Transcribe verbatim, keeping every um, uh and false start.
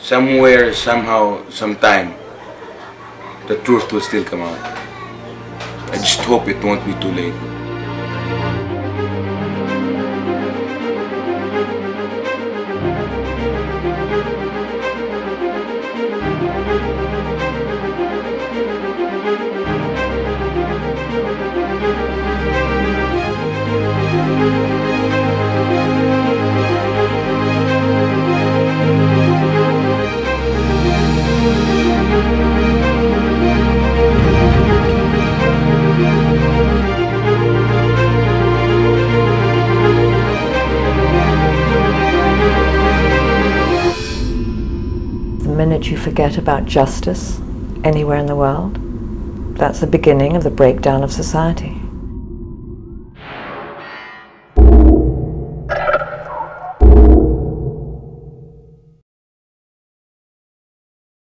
somewhere, somehow, sometime, the truth will still come out. I just hope it won't be too late. The minute you forget about justice anywhere in the world, that's the beginning of the breakdown of society.